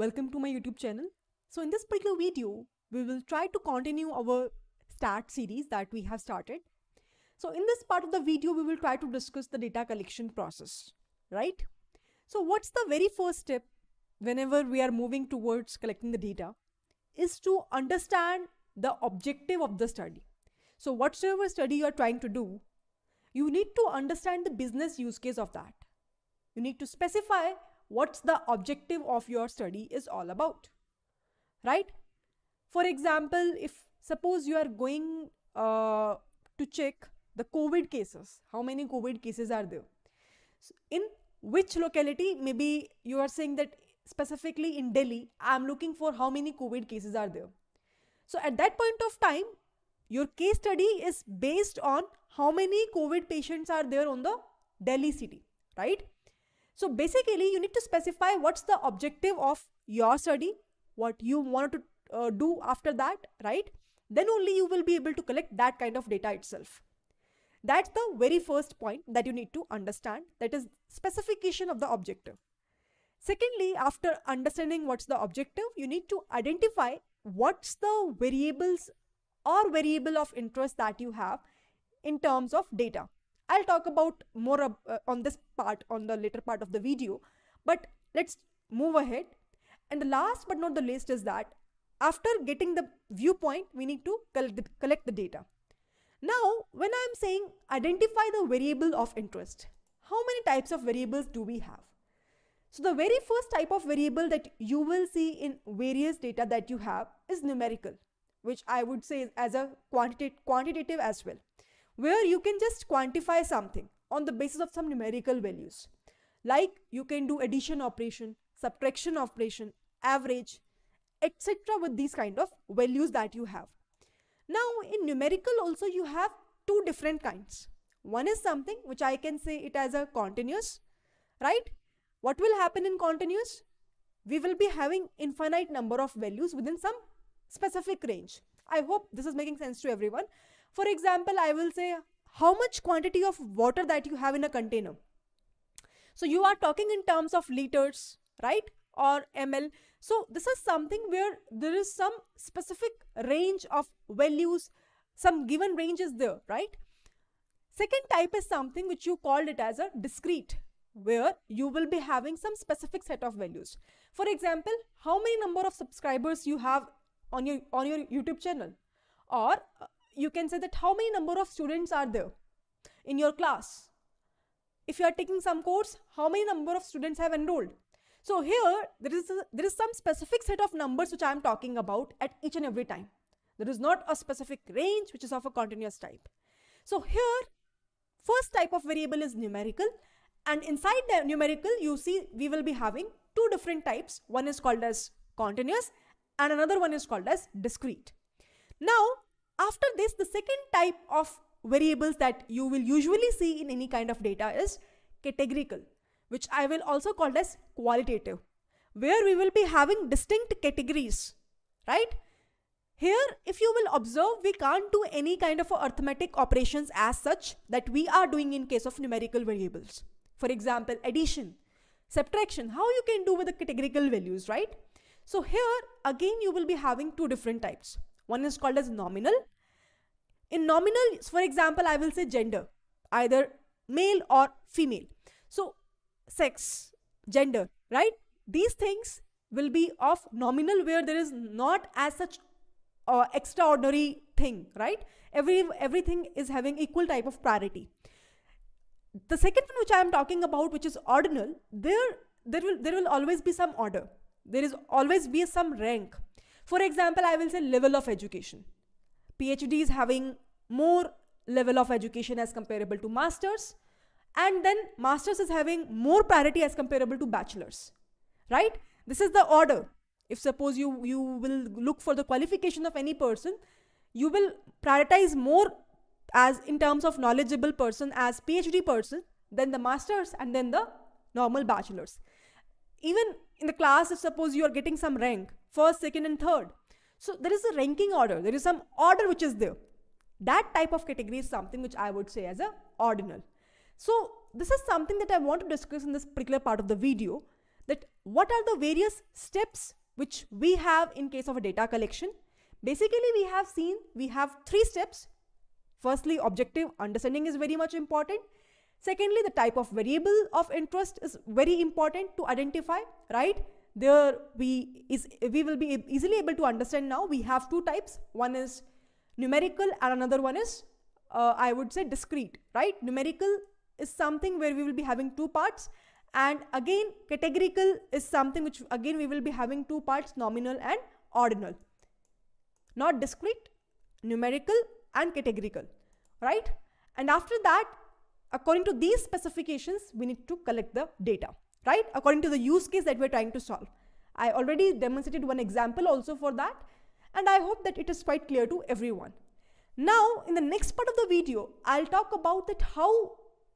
Welcome to my YouTube channel. So in this particular video, we will try to continue our STAT series that we have started. So in this part of the video, we will try to discuss the data collection process, right? So what's the very first step whenever we are moving towards collecting the data is to understand the objective of the study. So whatever study you are trying to do, you need to understand the business use case of that. You need to specify what's the objective of your study is all about, right? For example, if suppose you are going to check the COVID cases, how many COVID cases are there? So in which locality, maybe you are saying that specifically in Delhi, I'm looking for how many COVID cases are there. So at that point of time, your case study is based on how many COVID patients are there on the Delhi city, right? So basically, you need to specify what's the objective of your study, what you want to do after that, right? Then only you will be able to collect that kind of data itself. That's the very first point that you need to understand, that is specification of the objective. Secondly, after understanding what's the objective, you need to identify what's the variables or variable of interest that you have in terms of data. I'll talk about more on this part on the later part of the video, but let's move ahead. And the last but not the least is that after getting the viewpoint, we need to collect the data. Now, when I'm saying identify the variable of interest, how many types of variables do we have? So the very first type of variable that you will see in various data that you have is numerical, which I would say is as a quantitative as well, where you can just quantify something on the basis of some numerical values. Like you can do addition operation, subtraction operation, average, etc. with these kind of values that you have. Now in numerical also you have two different kinds. One is something which I can say it as a continuous, right? What will happen in continuous? We will be having infinite number of values within some specific range. I hope this is making sense to everyone. For example, I will say how much quantity of water that you have in a container. So you are talking in terms of liters, right? Or ml. So this is something where there is some specific range of values, some given range is there, right? Second type is something which you called it as a discrete, where you will be having some specific set of values. For example, how many number of subscribers you have on your YouTube channel, or you can say that how many number of students are there in your class. If you are taking some course, how many number of students have enrolled. So here there is some specific set of numbers which I am talking about at each and every time. There is not a specific range which is of a continuous type. So here first type of variable is numerical, and inside the numerical you see we will be having two different types. One is called as continuous and another one is called as discrete. Now after this, the second type of variables that you will usually see in any kind of data is categorical, which I will also call as qualitative, where we will be having distinct categories, right? Here, if you will observe, we can't do any kind of arithmetic operations as such that we are doing in case of numerical variables. For example, addition, subtraction, how you can do with the categorical values, right? So here again, you will be having two different types. One is called as nominal. In nominal, for example, I will say gender, either male or female. So sex, gender, right? These things will be of nominal, where there is not as such extraordinary thing, right? Everything is having equal type of priority. The second one which I am talking about, which is ordinal, there will always be some order. There is always be some rank. For example, I will say level of education. PhD is having more level of education as comparable to masters, and then masters is having more priority as comparable to bachelors, right? This is the order. If suppose you will look for the qualification of any person, you will prioritize more as in terms of knowledgeable person as PhD person, then the masters, and then the normal bachelors. Even in the class, if suppose you are getting some rank, first, second and third. So there is a ranking order. There is some order which is there. That type of category is something which I would say as a ordinal. So this is something that I want to discuss in this particular part of the video, that what are the various steps which we have in case of a data collection. Basically, we have three steps. Firstly, objective understanding is very much important. Secondly, the type of variable of interest is very important to identify, right? There we will be easily able to understand now. We have two types. One is numerical and another one is, I would say, discrete, right? Numerical is something where we will be having two parts. And again, categorical is something which again we will be having two parts, nominal and ordinal. Not discrete, numerical and categorical, right? And after that, according to these specifications, we need to collect the data, right? According to the use case that we're trying to solve. I already demonstrated one example also for that, and I hope that it is quite clear to everyone. Now, in the next part of the video, I'll talk about that how,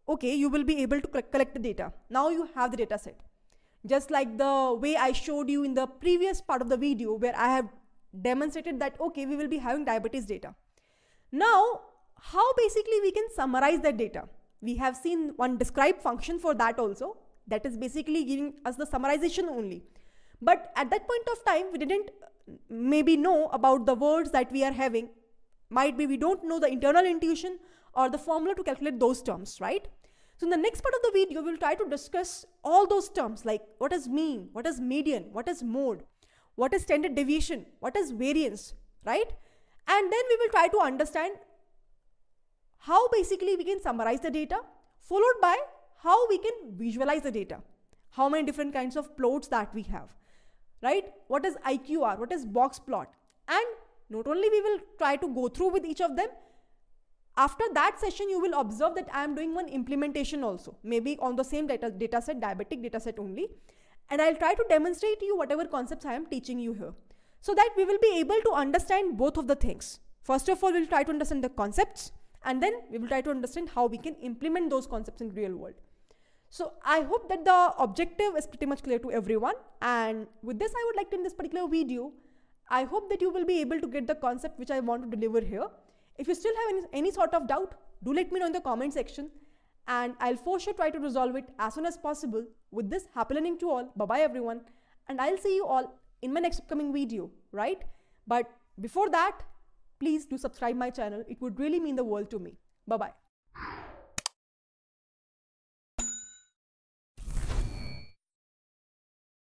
okay, you will be able to collect the data. Now you have the data set. Just like the way I showed you in the previous part of the video where I have demonstrated that, okay, we will be having diabetes data. Now, how basically we can summarize that data? We have seen one describe function for that also. That is basically giving us the summarization only. But at that point of time, we didn't maybe know about the words that we are having. Might be we don't know the internal intuition or the formula to calculate those terms, right? So in the next part of the video, we'll try to discuss all those terms like what is mean, what is median, what is mode, what is standard deviation, what is variance, right? And then we will try to understand how basically we can summarize the data, followed by how we can visualize the data. How many different kinds of plots that we have, right? What is IQR, what is box plot? And not only we will try to go through with each of them, after that session, you will observe that I am doing one implementation also, maybe on the same data set, diabetic data set only. And I'll try to demonstrate to you whatever concepts I am teaching you here, so that we will be able to understand both of the things. First of all, we'll try to understand the concepts, and then we will try to understand how we can implement those concepts in real world. So I hope that the objective is pretty much clear to everyone. And with this, I would like to end this particular video. I hope that you will be able to get the concept which I want to deliver here. If you still have any sort of doubt, do let me know in the comment section, and I'll for sure try to resolve it as soon as possible. With this, happy learning to all. Bye-bye everyone. And I'll see you all in my next upcoming video, right? But before that, please do subscribe my channel. It would really mean the world to me. Bye-bye.